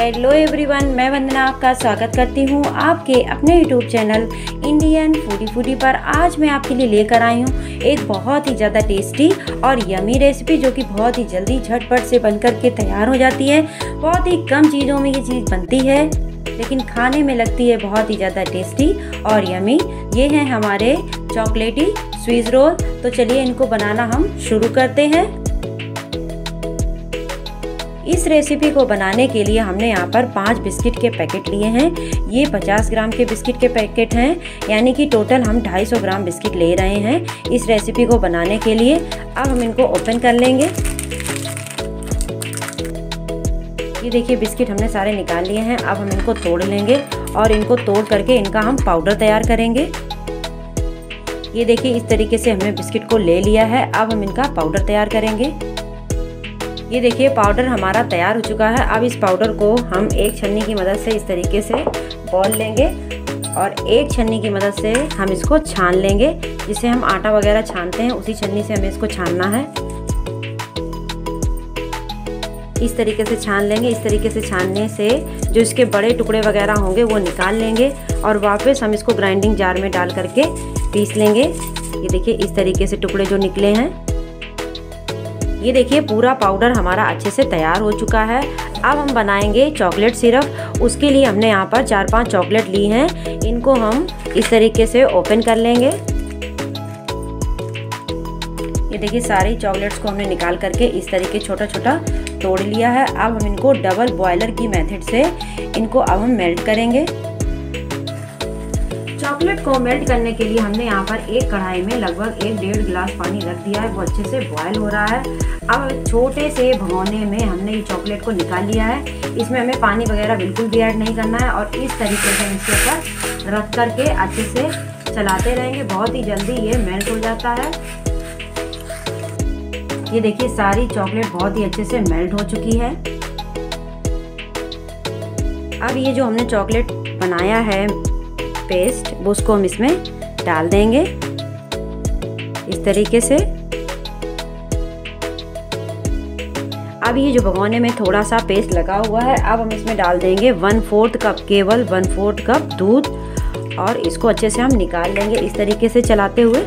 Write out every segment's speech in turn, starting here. Hello everyone, मैं वंदना आपका स्वागत करती हूँ आपके अपने YouTube channel Indian foodie foodie पर। आज मैं आपके लिए लेकर आई हूँ एक बहुत ही ज़्यादा टेस्टी और यमी रेसिपी जो कि बहुत ही जल्दी झटपट से बनकर के तैयार हो जाती है। बहुत ही कम चीज़ों में ये चीज़ बनती है लेकिन खाने में लगती है बहुत ही ज़्यादा टेस्टी और यमी। ये हैं हमारे चॉकलेटी स्वीज रोल। तो चलिए इनको बनाना हम शुरू करते हैं। इस रेसिपी को बनाने के लिए हमने यहाँ पर 5 बिस्किट के पैकेट लिए हैं। ये 50 ग्राम के बिस्किट के पैकेट हैं, यानी कि टोटल हम 250 ग्राम बिस्किट ले रहे हैं इस रेसिपी को बनाने के लिए। अब हम इनको ओपन कर लेंगे। ये देखिए, बिस्किट हमने सारे निकाल लिए हैं। अब हम इनको तोड़ लेंगे और इनको तोड़ करके इनका हम पाउडर तैयार करेंगे। ये देखिए, इस तरीके से हमने बिस्किट को ले लिया है। अब हम इनका पाउडर तैयार करेंगे। ये देखिए, पाउडर हमारा तैयार हो चुका है। अब इस पाउडर को हम एक छन्नी की मदद से इस तरीके से बॉल लेंगे और एक छन्नी की मदद से हम इसको छान लेंगे। जिसे हम आटा वगैरह छानते हैं उसी छन्नी से हमें इसको छानना है। इस तरीके से छान लेंगे। इस तरीके से छानने से जो इसके बड़े टुकड़े वगैरह होंगे वो निकाल लेंगे और वापस हम इसको ग्राइंडिंग जार में डाल करके पीस लेंगे। ये देखिए, इस तरीके से टुकड़े जो निकले हैं। ये देखिए, पूरा पाउडर हमारा अच्छे से तैयार हो चुका है। अब हम बनाएंगे चॉकलेट सिरप। उसके लिए हमने यहाँ पर 4-5 चॉकलेट ली हैं। इनको हम इस तरीके से ओपन कर लेंगे। ये देखिए, सारी चॉकलेट्स को हमने निकाल करके इस तरीके छोटा छोटा तोड़ लिया है। अब हम इनको डबल बॉयलर की मेथड से इनको अब हम मेल्ट करेंगे। चॉकलेट को मेल्ट करने के लिए हमने यहाँ पर एक कढ़ाई में लगभग 1-1.5 गिलास पानी रख दिया है। वो अच्छे से बॉयल हो रहा है। अब छोटे से भगोने में हमने ये चॉकलेट को निकाल लिया है। इसमें हमें पानी वगैरह बिल्कुल भी ऐड नहीं करना है और इस तरीके से इसके ऊपर रख करके अच्छे से चलाते रहेंगे। बहुत ही जल्दी ये मेल्ट हो जाता है। ये देखिए, सारी चॉकलेट बहुत ही अच्छे से मेल्ट हो चुकी है। अब ये जो हमने चॉकलेट बनाया है पेस्ट, वो उसको हम इसमें डाल देंगे इस तरीके से। अब ये जो भगोने में थोड़ा सा पेस्ट लगा हुआ है, अब हम इसमें डाल देंगे 1/4 कप, केवल 1/4 कप दूध और इसको अच्छे से हम निकाल लेंगे इस तरीके से चलाते हुए।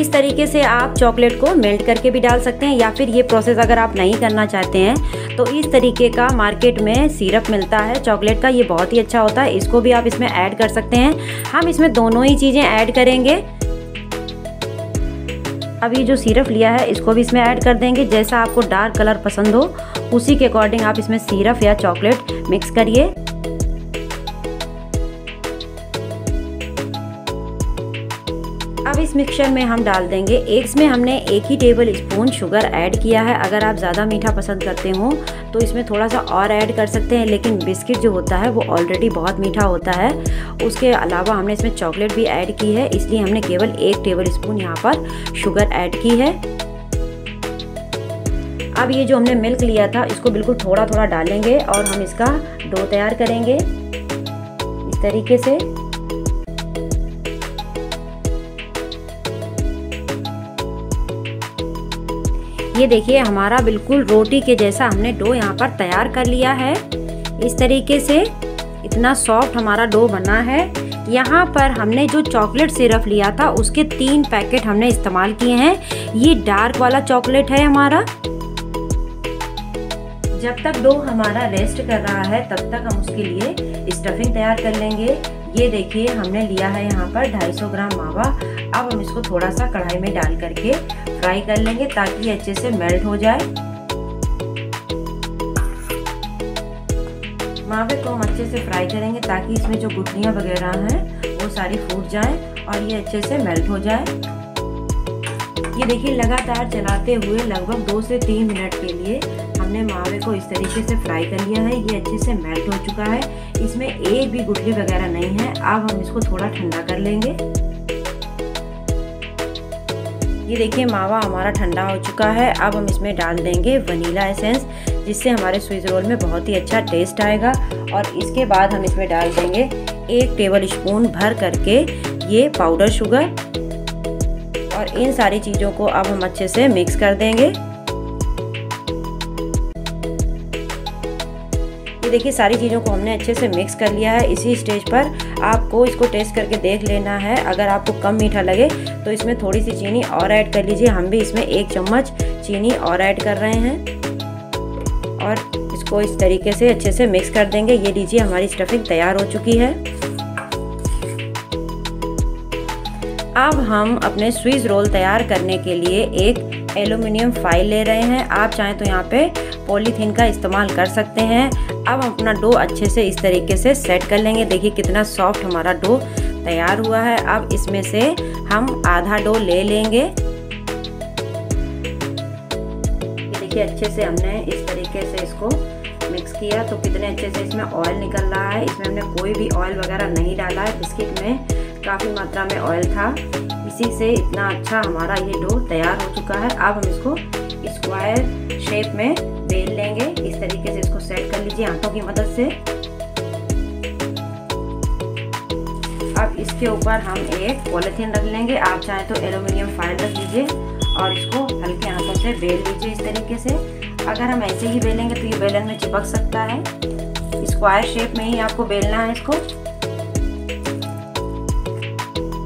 इस तरीके से आप चॉकलेट को मेल्ट करके भी डाल सकते हैं या फिर ये प्रोसेस अगर आप नहीं करना चाहते हैं तो इस तरीके का मार्केट में सिरप मिलता है चॉकलेट का, ये बहुत ही अच्छा होता है। इसको भी आप इसमें ऐड कर सकते हैं। हम इसमें दोनों ही चीज़ें ऐड करेंगे। अब ये जो सिरप लिया है इसको भी इसमें ऐड कर देंगे। जैसा आपको डार्क कलर पसंद हो उसी के अकॉर्डिंग आप इसमें सिरप या चॉकलेट मिक्स करिए। अब इस मिक्सचर में हम डाल देंगे इसमें हमने 1 ही टेबल स्पून शुगर ऐड किया है। अगर आप ज़्यादा मीठा पसंद करते हो तो इसमें थोड़ा सा और ऐड कर सकते हैं, लेकिन बिस्किट जो होता है वो ऑलरेडी बहुत मीठा होता है। उसके अलावा हमने इसमें चॉकलेट भी ऐड की है, इसलिए हमने केवल 1 टेबल स्पून यहाँ पर शुगर ऐड की है। अब ये जो हमने मिल्क लिया था इसको बिल्कुल थोड़ा थोड़ा डालेंगे और हम इसका डो तैयार करेंगे इस तरीके से। ये देखिए, हमारा बिल्कुल रोटी के जैसा हमने डो यहाँ पर तैयार कर लिया है इस तरीके से। इतना सॉफ्ट हमारा डो बना है। यहाँ पर हमने जो चॉकलेट सिरप लिया था उसके 3 पैकेट हमने इस्तेमाल किए हैं। ये डार्क वाला चॉकलेट है हमारा। जब तक डो हमारा रेस्ट कर रहा है तब तक हम उसके लिए स्टफिंग तैयार कर लेंगे। ये देखिए, हमने लिया है यहाँ पर 250 ग्राम मावा। अब हम इसको थोड़ा सा कढ़ाई में डाल करके फ्राई कर लेंगे ताकि ये अच्छे से मेल्ट हो जाए। मावे को हम अच्छे से फ्राई करेंगे ताकि इसमें जो गुठलियाँ वगैरह हैं वो सारी फूट जाएं और ये अच्छे से मेल्ट हो जाए। ये देखिए, लगातार चलाते हुए लगभग 2 से 3 मिनट के लिए हमने मावे को इस तरीके से फ्राई कर लिया है। ये अच्छे से मेल्ट हो चुका है, इसमें एक भी गुठली वगैरह नहीं है। अब हम इसको थोड़ा ठंडा कर लेंगे। ये देखिए, मावा हमारा ठंडा हो चुका है। अब हम इसमें डाल देंगे वनीला एसेंस, जिससे हमारे स्वीज रोल में बहुत ही अच्छा टेस्ट आएगा। और इसके बाद हम इसमें डाल देंगे 1 टेबल स्पून भर करके ये पाउडर शुगर और इन सारी चीज़ों को अब हम अच्छे से मिक्स कर देंगे। ये देखिए सारी चीज़ों को हमने अच्छे से मिक्स कर लिया है। इसी स्टेज पर आपको इसको टेस्ट करके देख लेना है। अगर आपको कम मीठा लगे तो इसमें थोड़ी सी चीनी और ऐड कर लीजिए। हम भी इसमें 1 चम्मच चीनी और ऐड कर रहे हैं और इसको इस तरीके से अच्छे से मिक्स कर देंगे। ये लीजिए हमारी स्टफिंग तैयार हो चुकी है। अब हम अपने स्विस रोल तैयार करने के लिए एक एल्युमिनियम फाइल ले रहे हैं। आप चाहें तो यहाँ पे पॉलीथीन का इस्तेमाल कर सकते हैं। अब हम अपना डो अच्छे से इस तरीके से सेट कर लेंगे। देखिए कितना सॉफ्ट हमारा डो तैयार हुआ है। अब इसमें से हम आधा डो ले लेंगे। देखिए अच्छे से हमने इस तरीके से इसको मिक्स किया तो कितने अच्छे से इसमें ऑयल निकल रहा है। इसमें हमने कोई भी ऑयल वगैरह नहीं डाला है। बिस्किट में काफ़ी मात्रा में ऑयल था, इसी से इतना अच्छा हमारा ये डो तैयार हो चुका है। अब हम इसको स्क्वायर शेप में बेल लेंगे। इस तरीके से इसको सेट कर लीजिए हाथों की मदद से। अब इसके ऊपर हम एक पॉलीथीन रख लेंगे। आप चाहें तो एल्युमिनियम फाइल रख लीजिए और इसको हल्के हाथों से बेल लीजिए इस तरीके से। अगर हम ऐसे ही बेलेंगे तो ये बेलन में चिपक सकता है। स्क्वायर शेप में ही आपको बेलना है इसको।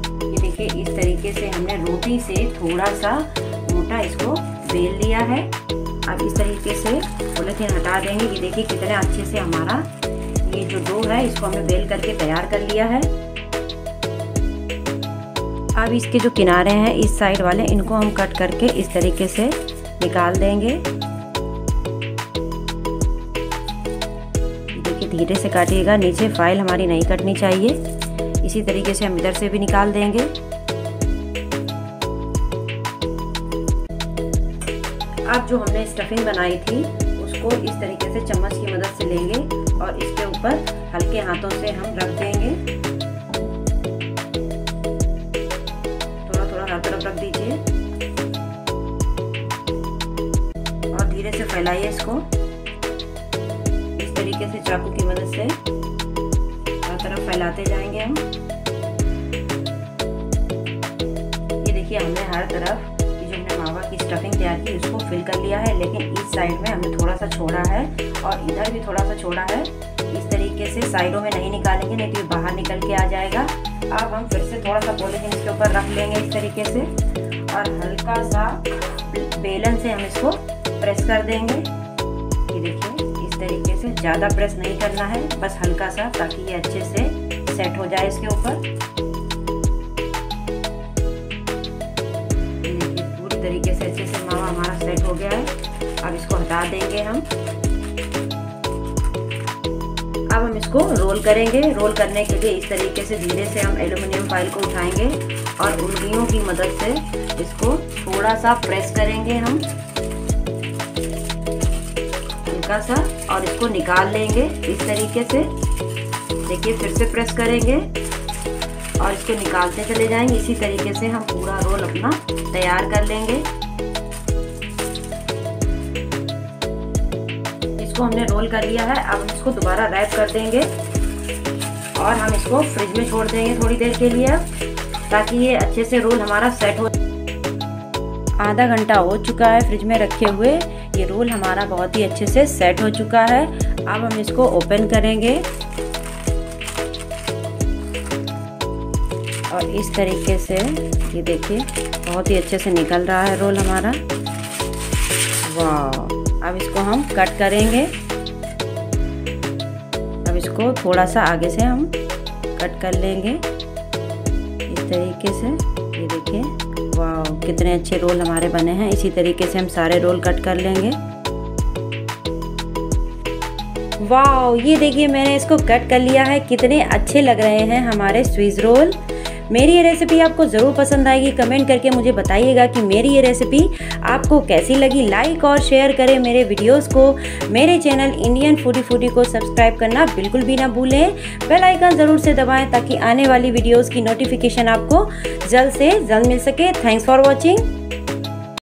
ये देखिए इस तरीके से हमने रोटी से थोड़ा सा मोटा इसको बेल लिया है। अब इस तरीके से पॉलीथीन हटा देंगे। ये देखिए कितने अच्छे से हमारा ये जो डो है इसको हमने बेल करके तैयार कर लिया है। अब इसके जो किनारे हैं इस साइड वाले, इनको हम कट करके इस तरीके से निकाल देंगे। देखिए धीरे से काटिएगा, नीचे फाइल हमारी नहीं कटनी चाहिए। इसी तरीके से हम इधर से भी निकाल देंगे। अब जो हमने स्टफिंग बनाई थी उसको इस तरीके से चम्मच की मदद से लेंगे और इसके ऊपर हल्के हाथों से हम रख देंगे। थोड़ा थोड़ा हर तरफ रख दीजिए और धीरे से फैलाइए इसको। इस तरीके से चाकू की मदद से हर तरफ फैलाते जाएंगे हम। ये देखिए हमने हर तरफ मावा की स्टफिंग तैयार की, उसको फिल कर लिया है। लेकिन इस साइड में हमने थोड़ा सा छोड़ा है और इधर भी थोड़ा सा छोड़ा है। इस तरीके से साइडों में नहीं निकालेंगे, नहीं तो ये बाहर निकल के आ जाएगा। अब हम फिर से थोड़ा सा पॉलीथिन इसके ऊपर रख लेंगे इस तरीके से और हल्का सा बेलन से हम इसको प्रेस कर देंगे। ये देखिए इस तरीके से, ज़्यादा प्रेस नहीं करना है, बस हल्का सा, ताकि ये अच्छे से सेट हो जाए इसके ऊपर। तरीके से अच्छे से मावा हमारा सेट हो गया है। अब इसको हटा देंगे हम। अब हम इसको रोल करेंगे। रोल करने के लिए इस तरीके से धीरे से हम एल्युमिनियम फाइल को उठाएंगे और उंगलियों की मदद से इसको थोड़ा सा प्रेस करेंगे हम, हल्का सा, और इसको निकाल लेंगे इस तरीके से। देखिए फिर से प्रेस करेंगे और इसको निकालते चले जाएंगे। इसी तरीके से हम पूरा रोल अपना तैयार कर लेंगे। इसको हमने रोल कर लिया है। अब हम इसको दोबारा रैप कर देंगे और हम इसको फ्रिज में छोड़ देंगे थोड़ी देर के लिए, ताकि ये अच्छे से रोल हमारा सेट हो। आधा घंटा हो चुका है फ्रिज में रखे हुए। ये रोल हमारा बहुत ही अच्छे से सेट हो चुका है। अब हम इसको ओपन करेंगे और इस तरीके से ये देखिए बहुत ही अच्छे से निकल रहा है रोल हमारा। वाह! अब इसको हम कट करेंगे। अब इसको थोड़ा सा आगे से हम कट कर लेंगे इस तरीके से। ये देखिए वाह कितने अच्छे रोल हमारे बने हैं। इसी तरीके से हम सारे रोल कट कर लेंगे। वाह! ये देखिए मैंने इसको कट कर लिया है। कितने अच्छे लग रहे हैं हमारे स्विस रोल। मेरी ये रेसिपी आपको ज़रूर पसंद आएगी। कमेंट करके मुझे बताइएगा कि मेरी ये रेसिपी आपको कैसी लगी। लाइक और शेयर करें मेरे वीडियोस को। मेरे चैनल इंडियन फूडी फूडी को सब्सक्राइब करना बिल्कुल भी ना भूलें। बेल आइकन ज़रूर से दबाएं ताकि आने वाली वीडियोस की नोटिफिकेशन आपको जल्द से जल्द मिल सके। Thanks for watching.